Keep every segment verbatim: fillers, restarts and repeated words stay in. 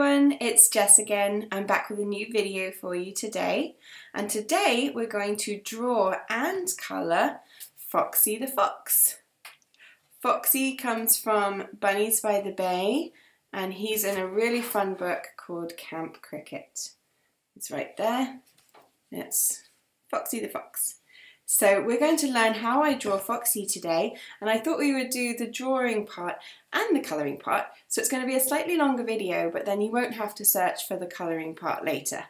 everyone, it's Jess again. I'm back with a new video for you today, and today we're going to draw and colour Foxy the Fox. Foxy comes from Bunnies by the Bay, and he's in a really fun book called Camp Cricket. It's right there. It's Foxy the Fox. So we're going to learn how I draw Foxy today, and I thought we would do the drawing part and the colouring part, so it's going to be a slightly longer video, but then you won't have to search for the colouring part later.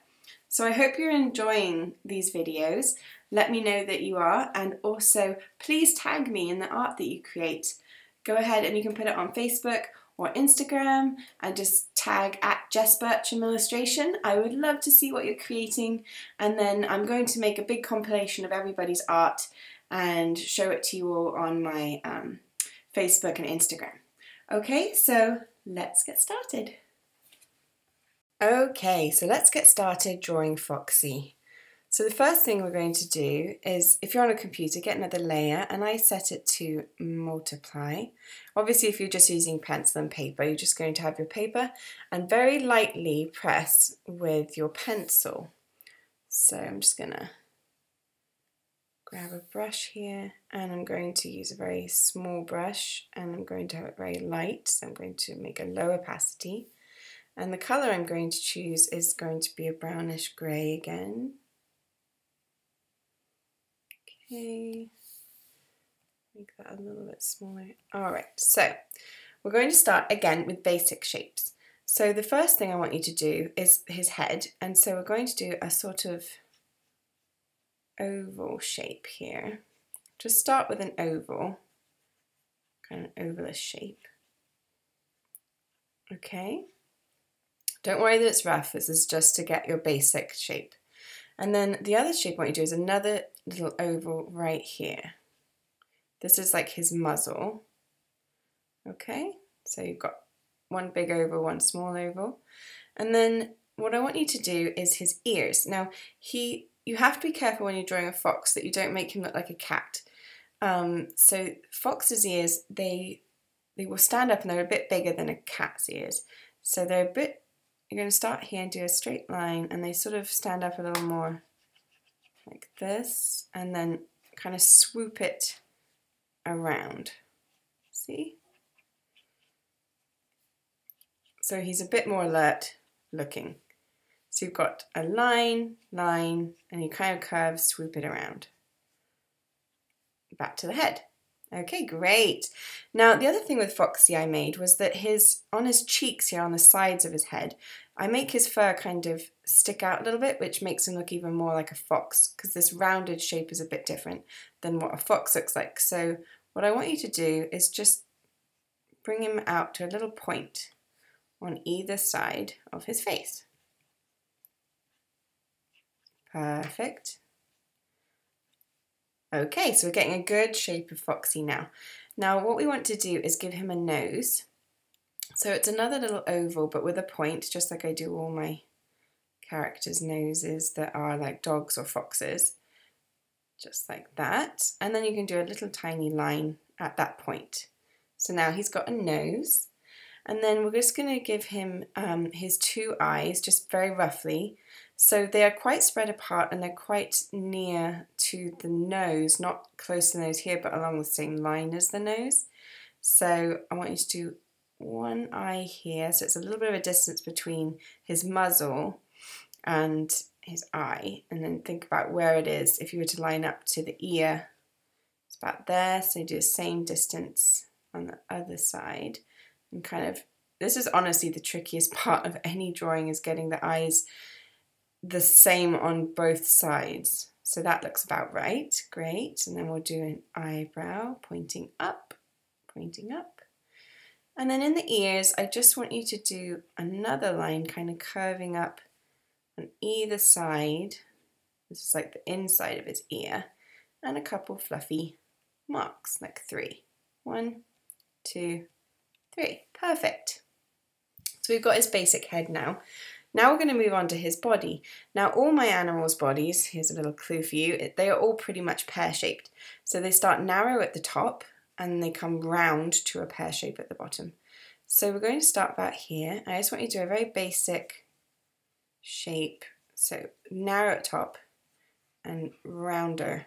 So I hope you're enjoying these videos. Let me know that you are, and also please tag me in the art that you create. Go ahead and you can put it on Facebook or Instagram and just tag at jess bircham illustration. I would love to see what you're creating, and then I'm going to make a big compilation of everybody's art and show it to you all on my um, Facebook and Instagram. Okay, so let's get started. Okay, so let's get started drawing Foxy. So the first thing we're going to do is, if you're on a computer, get another layer, and I set it to multiply. Obviously, if you're just using pencil and paper, you're just going to have your paper and very lightly press with your pencil. So I'm just gonna grab a brush here, and I'm going to use a very small brush, and I'm going to have it very light, so I'm going to make a low opacity. And the color I'm going to choose is going to be a brownish gray again. Okay, make that a little bit smaller. All right, so we're going to start again with basic shapes. So the first thing I want you to do is his head, and so we're going to do a sort of oval shape here. Just start with an oval, kind of an ovalish shape. Okay, don't worry that it's rough, this is just to get your basic shape. And then the other shape I want you to do is another little oval right here. This is like his muzzle. Okay, so you've got one big oval, one small oval. And then what I want you to do is his ears. Now, he, you have to be careful when you're drawing a fox that you don't make him look like a cat. Um, so fox's ears, they, they will stand up, and they're a bit bigger than a cat's ears. So they're a bit... You're going to start here and do a straight line, and they sort of stand up a little more like this, and then kind of swoop it around. See? So he's a bit more alert looking. So you've got a line, line, and you kind of curve, swoop it around. Back to the head. Okay, great. Now, the other thing with Foxy I made was that his, on his cheeks here, on the sides of his head, I make his fur kind of stick out a little bit, which makes him look even more like a fox, because this rounded shape is a bit different than what a fox looks like. So what I want you to do is just bring him out to a little point on either side of his face. Perfect. Okay, so we're getting a good shape of Foxy now. Now what we want to do is give him a nose. So it's another little oval, but with a point, just like I do all my characters' noses that are like dogs or foxes. Just like that. And then you can do a little tiny line at that point. So now he's got a nose. And then we're just going to give him um, his two eyes, just very roughly. So they are quite spread apart, and they're quite near to the nose, not close to the nose here, but along the same line as the nose. So I want you to do one eye here, so it's a little bit of a distance between his muzzle and his eye, and then think about where it is. If you were to line up to the ear, it's about there, so you do the same distance on the other side. And kind of, this is honestly the trickiest part of any drawing, is getting the eyes the same on both sides. So that looks about right, great. And then we'll do an eyebrow, pointing up, pointing up. And then in the ears, I just want you to do another line, kind of curving up on either side. This is like the inside of his ear. And a couple fluffy marks, like three. One, two, three. Perfect. So we've got his basic head now. Now we're going to move on to his body. Now all my animals' bodies, here's a little clue for you, they are all pretty much pear-shaped. So they start narrow at the top, and they come round to a pear shape at the bottom. So we're going to start back here. I just want you to do a very basic shape. So narrow at top and rounder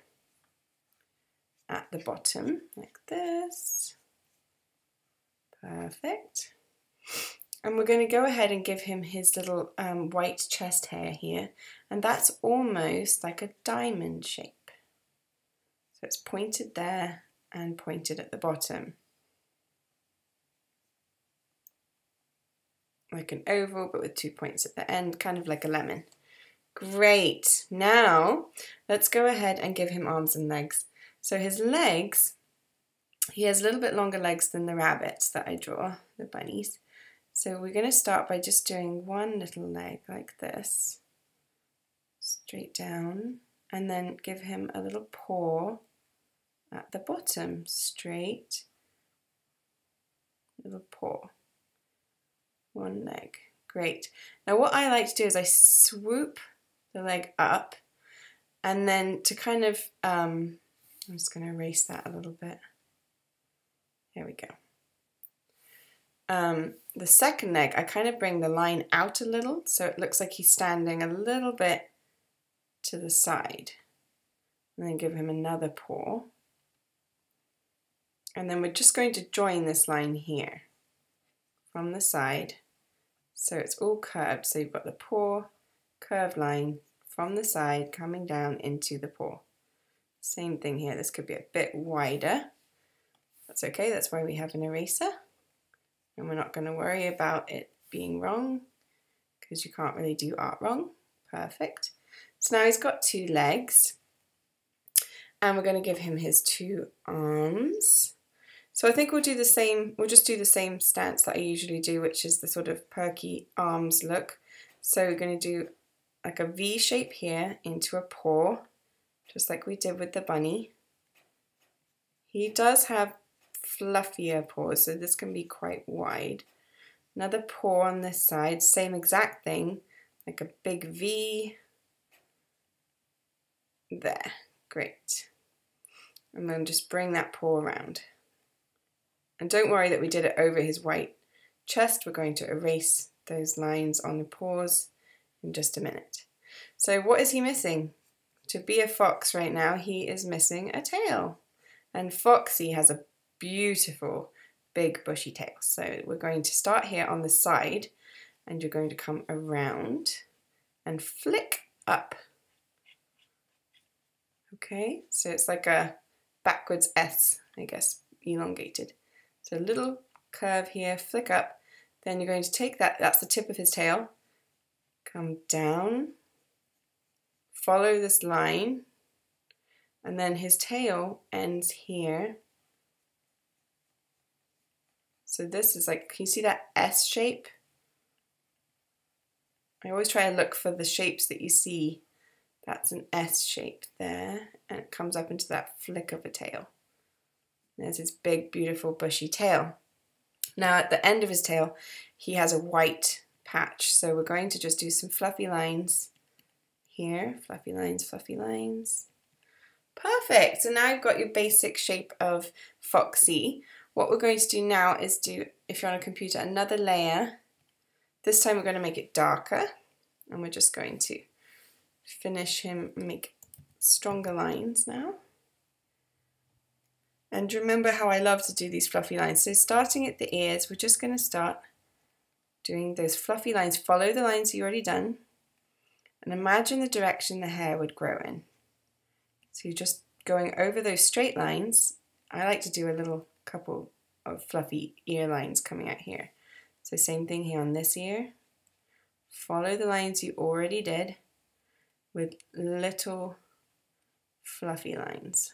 at the bottom, like this. Perfect. And we're going to go ahead and give him his little um, white chest hair here. And that's almost like a diamond shape. So it's pointed there and pointed at the bottom. Like an oval, but with two points at the end, kind of like a lemon. Great. Now, let's go ahead and give him arms and legs. So his legs, he has a little bit longer legs than the rabbits that I draw, the bunnies. So we're going to start by just doing one little leg like this, straight down, and then give him a little paw at the bottom, straight, little paw. One leg. Great. Now what I like to do is I swoop the leg up and then to kind of, um, I'm just going to erase that a little bit. There we go. Um, the second leg, I kind of bring the line out a little so it looks like he's standing a little bit to the side. And then give him another paw. And then we're just going to join this line here from the side. So it's all curved, so you've got the paw, curved line from the side coming down into the paw. Same thing here, this could be a bit wider. That's okay, that's why we have an eraser. And we're not going to worry about it being wrong because you can't really do art wrong. Perfect. So now he's got two legs and we're going to give him his two arms. So I think we'll do the same, we'll just do the same stance that I usually do, which is the sort of perky arms look. So we're going to do like a V shape here into a paw, just like we did with the bunny. He does have fluffier paws, so this can be quite wide. Another paw on this side, same exact thing, like a big V. There, great. And then just bring that paw around. And don't worry that we did it over his white chest. We're going to erase those lines on the paws in just a minute. So what is he missing? To be a fox right now, he is missing a tail. And Foxy has a beautiful big bushy tail. So we're going to start here on the side and you're going to come around and flick up. Okay, so it's like a backwards S, I guess, elongated. So a little curve here, flick up, then you're going to take that, that's the tip of his tail, come down, follow this line, and then his tail ends here. So this is like, can you see that S shape? I always try and look for the shapes that you see. That's an S shape there, and it comes up into that flick of a tail. There's his big, beautiful, bushy tail. Now at the end of his tail, he has a white patch. So we're going to just do some fluffy lines here. Fluffy lines, fluffy lines. Perfect. So now you've got your basic shape of Foxy. What we're going to do now is do, if you're on a computer, another layer. This time we're going to make it darker. And we're just going to finish him and make stronger lines now. And remember how I love to do these fluffy lines. So starting at the ears, we're just going to start doing those fluffy lines. Follow the lines you've already done and imagine the direction the hair would grow in. So you're just going over those straight lines. I like to do a little couple of fluffy ear lines coming out here. So same thing here on this ear. Follow the lines you already did with little fluffy lines.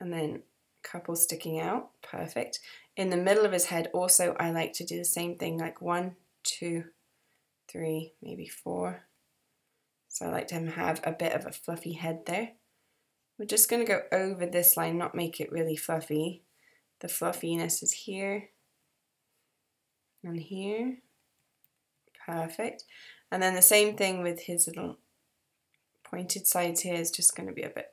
And then a couple sticking out, perfect. In the middle of his head also I like to do the same thing, like one, two, three, maybe four. So I like to have a bit of a fluffy head there. We're just going to go over this line, not make it really fluffy. The fluffiness is here and here, perfect. And then the same thing with his little pointed sides here is just going to be a bit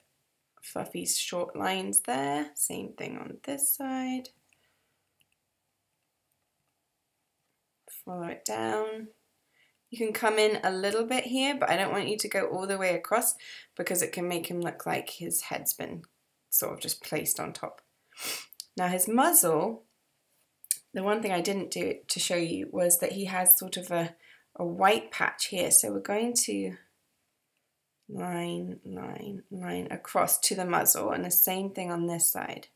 fluffy short lines there, same thing on this side, follow it down. You can come in a little bit here, but I don't want you to go all the way across because it can make him look like his head's been sort of just placed on top. Now his muzzle, the one thing I didn't do to show you was that he has sort of a, a white patch here. So we're going to line, line, line across to the muzzle, and the same thing on this side.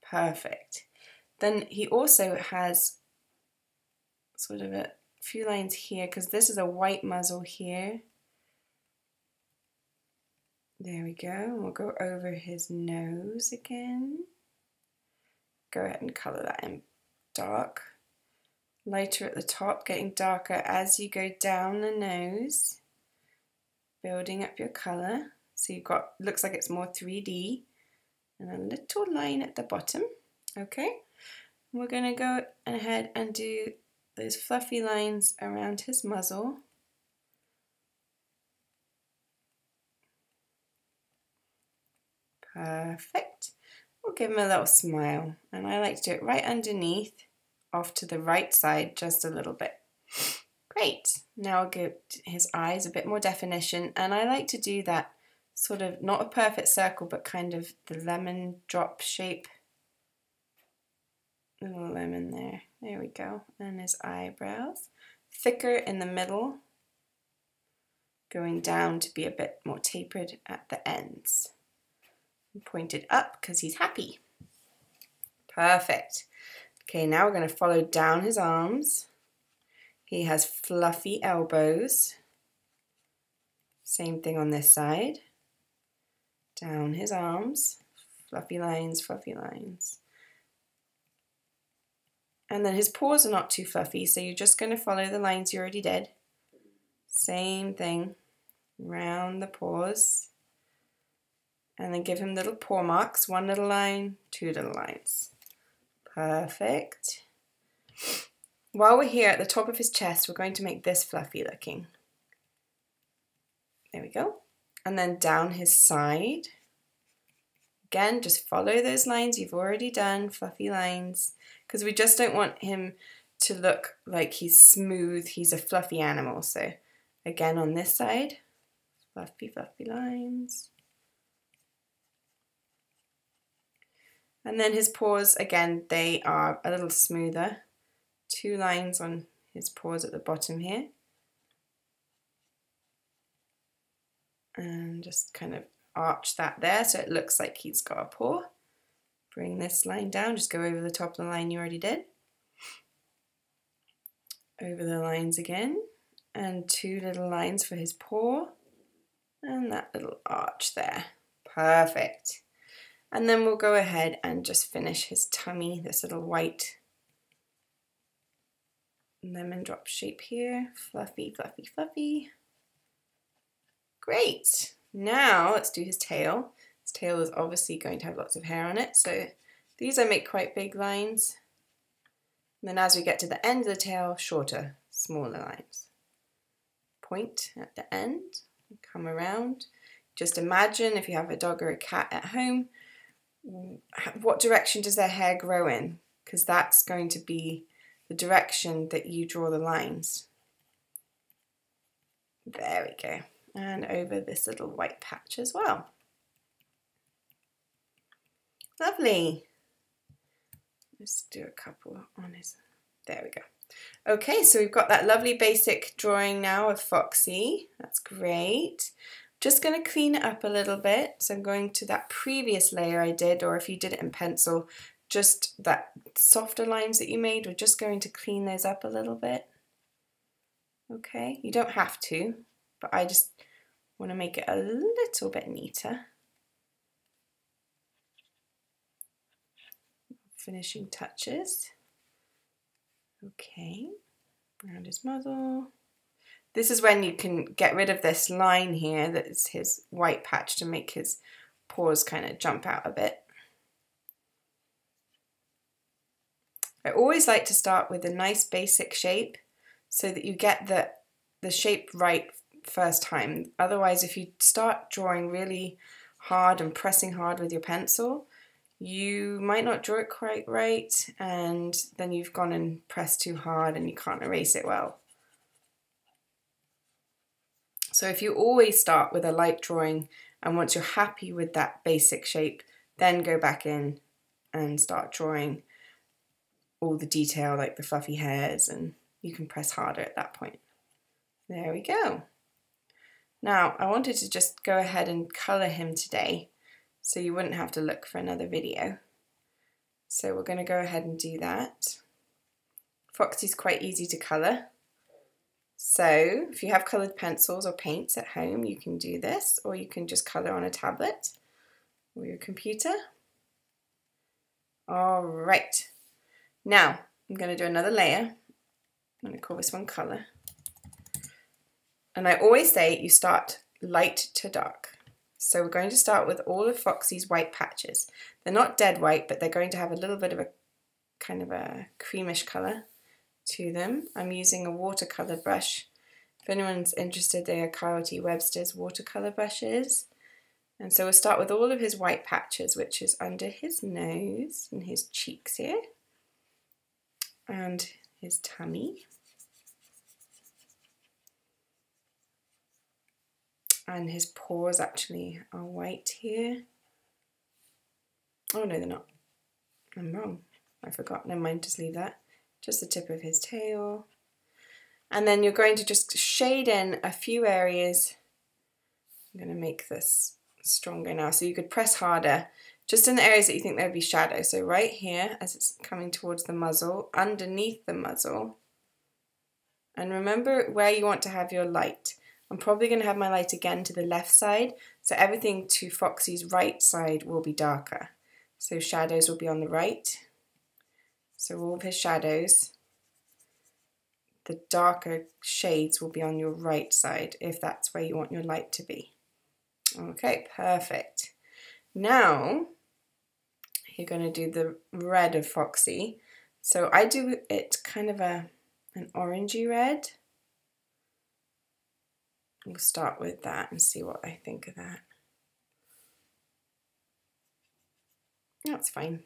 Perfect. Then he also has sort of a few lines here because this is a white muzzle here. There we go. We'll go over his nose again. Go ahead and color that in dark. Lighter at the top, getting darker as you go down the nose, building up your color. So you've got, looks like it's more three D, and a little line at the bottom. Okay, we're gonna go ahead and do those fluffy lines around his muzzle. Perfect. We'll give him a little smile, and I like to do it right underneath, off to the right side just a little bit. Great. Now I'll give his eyes a bit more definition, and I like to do that sort of, not a perfect circle, but kind of the lemon drop shape. Little lemon there. There we go. And his eyebrows. Thicker in the middle, going down to be a bit more tapered at the ends. And pointed up because he's happy. Perfect. Okay, now we're going to follow down his arms. He has fluffy elbows. Same thing on this side. Down his arms. Fluffy lines, fluffy lines. And then his paws are not too fluffy, so you're just going to follow the lines you already did. Same thing. Round the paws. And then give him little paw marks. One little line, two little lines. Perfect. While we're here at the top of his chest, we're going to make this fluffy looking. There we go. And then down his side. Again, just follow those lines you've already done, fluffy lines, because we just don't want him to look like he's smooth, he's a fluffy animal. So again on this side, fluffy, fluffy lines. And then his paws, again, they are a little smoother. Two lines on his paws at the bottom here. And just kind of arch that there so it looks like he's got a paw. Bring this line down, just go over the top of the line you already did. Over the lines again, and two little lines for his paw, and that little arch there. Perfect. And then we'll go ahead and just finish his tummy, this little white lemon drop shape here. Fluffy, fluffy, fluffy. Great. Now let's do his tail. His tail is obviously going to have lots of hair on it, so these I make quite big lines. And then as we get to the end of the tail, shorter, smaller lines. Point at the end, come around. Just imagine if you have a dog or a cat at home, what direction does their hair grow in? Because that's going to be the direction that you draw the lines. There we go. And over this little white patch as well. Lovely. Let's do a couple on his, there we go. Okay, so we've got that lovely basic drawing now of Foxy. That's great. Just going to clean it up a little bit. So I'm going to that previous layer I did, or if you did it in pencil, just that softer lines that you made, we're just going to clean those up a little bit. Okay, you don't have to, but I just want to make it a little bit neater. Finishing touches. Okay, around his muzzle. This is when you can get rid of this line here that is his white patch to make his paws kind of jump out a bit. I always like to start with a nice basic shape so that you get the, the shape right first time. Otherwise, if you start drawing really hard and pressing hard with your pencil, you might not draw it quite right, and then you've gone and pressed too hard and you can't erase it well. So if you always start with a light drawing, and once you're happy with that basic shape, then go back in and start drawing all the detail, like the fluffy hairs, and you can press harder at that point. There we go. Now, I wanted to just go ahead and colour him today, so you wouldn't have to look for another video. So we're going to go ahead and do that. Foxy's quite easy to colour. So if you have coloured pencils or paints at home, you can do this, or you can just colour on a tablet or your computer. All right. Now, I'm going to do another layer. I'm going to call this one colour. And I always say you start light to dark. So we're going to start with all of Foxy's white patches. They're not dead white, but they're going to have a little bit of a kind of a creamish colour to them. I'm using a watercolour brush. If anyone's interested, they are Carl T. Webster's watercolour brushes. And so we'll start with all of his white patches, which is under his nose and his cheeks here, and his tummy, and his paws actually are white here. Oh no, they're not. I'm wrong. I forgot. Never mind, just leave that. Just the tip of his tail. And then you're going to just shade in a few areas. I'm going to make this stronger now, so you could press harder just in the areas that you think there would be shadow. So right here, as it's coming towards the muzzle, underneath the muzzle. And remember where you want to have your light. I'm probably going to have my light again to the left side, so everything to Foxy's right side will be darker. So shadows will be on the right. So all of his shadows, the darker shades will be on your right side, if that's where you want your light to be. Okay, perfect. Now, you're going to do the red of Foxy. So I do it kind of a, an orangey red. We'll start with that and see what I think of that. That's fine.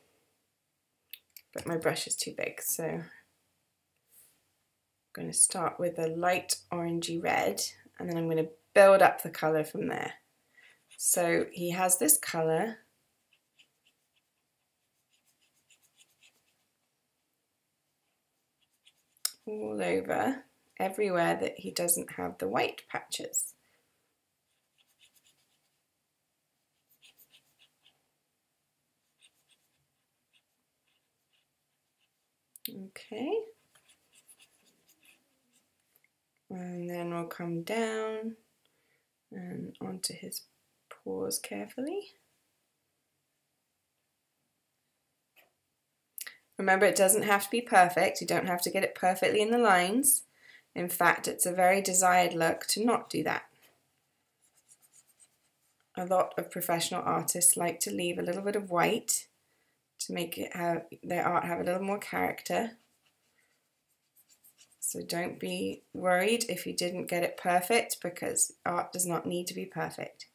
But my brush is too big, so I'm going to start with a light orangey red, and then I'm going to build up the colour from there. So he has this colour. All over. Everywhere that he doesn't have the white patches. Okay. And then we'll come down and onto his paws carefully. Remember, it doesn't have to be perfect. You don't have to get it perfectly in the lines. In fact, it's a very desired look to not do that. A lot of professional artists like to leave a little bit of white to make it have, their art have a little more character. So don't be worried if you didn't get it perfect, because art does not need to be perfect.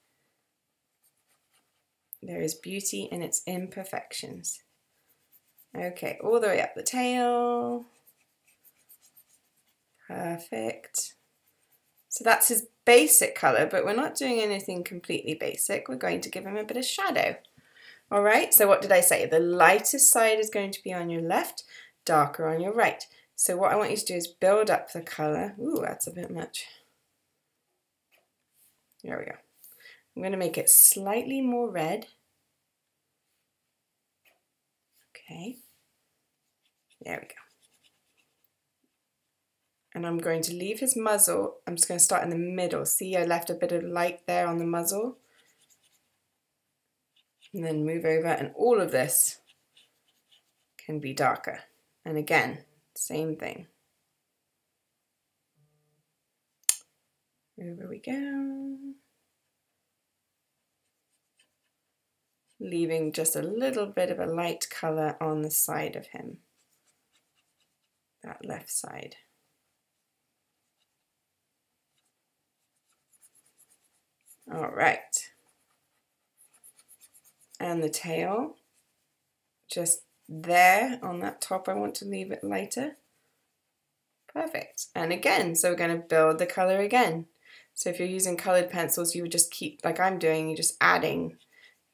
There is beauty in its imperfections. Okay, all the way up the tail. Perfect. So that's his basic colour, but we're not doing anything completely basic. We're going to give him a bit of shadow. All right, so what did I say? The lightest side is going to be on your left, darker on your right. So what I want you to do is build up the colour. Ooh, that's a bit much. There we go. I'm going to make it slightly more red. Okay. There we go. And I'm going to leave his muzzle. I'm just going to start in the middle. See, I left a bit of light there on the muzzle. And then move over, and all of this can be darker. And again, same thing. Over we go. Leaving just a little bit of a light colour on the side of him. That left side. All right, and the tail, just there on that top. I want to leave it lighter. Perfect. And again, so we're going to build the color again. So if you're using colored pencils, you would just keep, like I'm doing, you're just adding,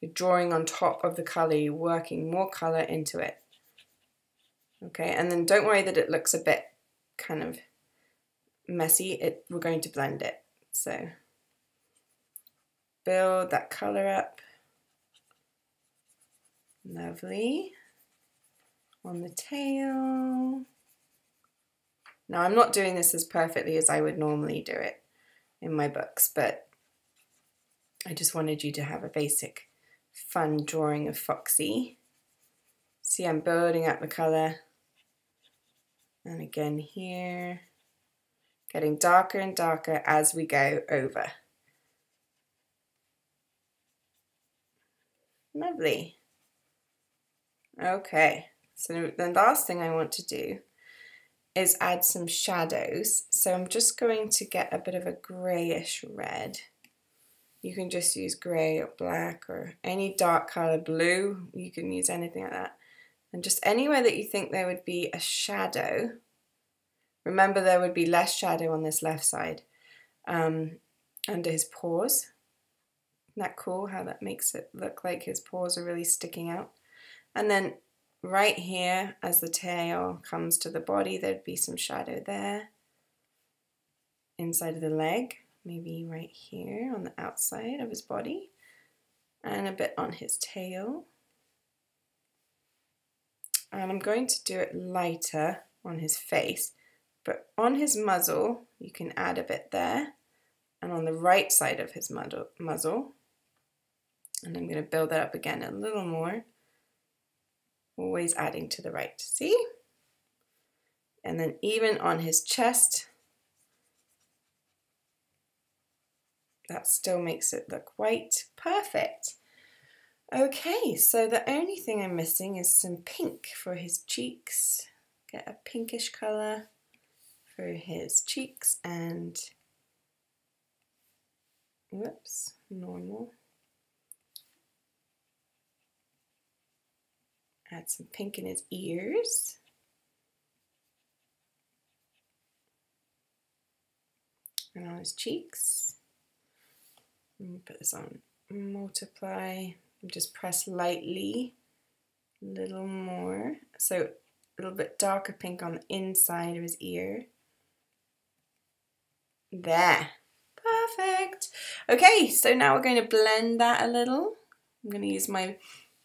you're drawing on top of the color, you're working more color into it. Okay, and then don't worry that it looks a bit kind of messy, it, we're going to blend it. So build that color up. Lovely. On the tail. Now I'm not doing this as perfectly as I would normally do it in my books, but I just wanted you to have a basic fun drawing of Foxy. See, I'm building up the color. And again here, getting darker and darker as we go over. Lovely. Okay, so the last thing I want to do is add some shadows. So I'm just going to get a bit of a grayish red. You can just use gray or black or any dark color, blue, you can use anything like that. And just anywhere that you think there would be a shadow, remember there would be less shadow on this left side, um, under his paws. Isn't that cool how that makes it look like his paws are really sticking out? And then right here, as the tail comes to the body, there'd be some shadow there. Inside of the leg, maybe right here on the outside of his body, and a bit on his tail. And I'm going to do it lighter on his face, but on his muzzle, you can add a bit there, and on the right side of his muzzle. And I'm going to build that up again a little more. Always adding to the right, see? And then even on his chest, that still makes it look white. Perfect. Okay, so the only thing I'm missing is some pink for his cheeks. Get a pinkish color for his cheeks and, whoops, normal. Add some pink in his ears. And on his cheeks. Let me put this on multiply. Just press lightly. A little more. So a little bit darker pink on the inside of his ear. There. Perfect. Okay, so now we're going to blend that a little. I'm going to use my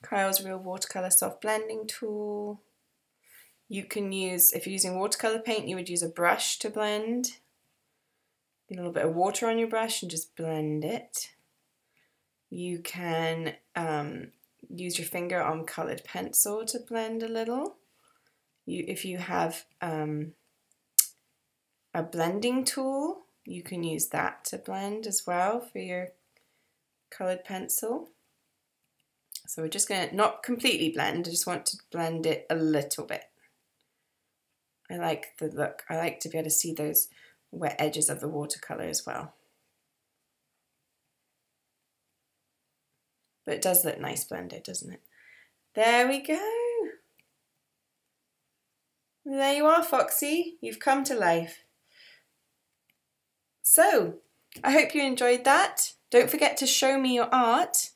Kyle's Real Watercolor Soft Blending Tool. You can use, if you're using watercolor paint, you would use a brush to blend. Get a little bit of water on your brush and just blend it. You can um, use your finger on colored pencil to blend a little. You, if you have um, a blending tool, you can use that to blend as well for your colored pencil. So we're just going to not completely blend, I just want to blend it a little bit. I like the look, I like to be able to see those wet edges of the watercolor as well. But it does look nice blended, doesn't it? There we go! There you are, Foxy, you've come to life. So, I hope you enjoyed that. Don't forget to show me your art.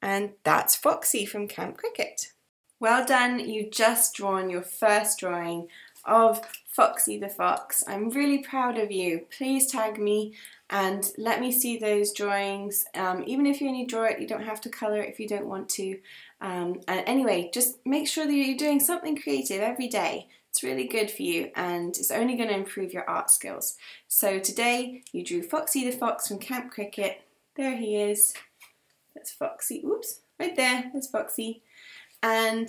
And that's Foxy from Camp Cricket. Well done, you've just drawn your first drawing of Foxy the Fox. I'm really proud of you. Please tag me and let me see those drawings. Um, even if you only draw it, you don't have to colour it if you don't want to. Um, and anyway, just make sure that you're doing something creative every day. It's really good for you and it's only going to improve your art skills. So today you drew Foxy the Fox from Camp Cricket. There he is. That's Foxy, oops, right there, that's Foxy. And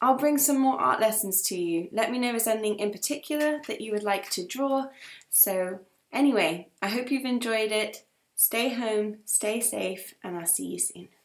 I'll bring some more art lessons to you. Let me know if there's anything in particular that you would like to draw. So anyway, I hope you've enjoyed it. Stay home, stay safe, and I'll see you soon.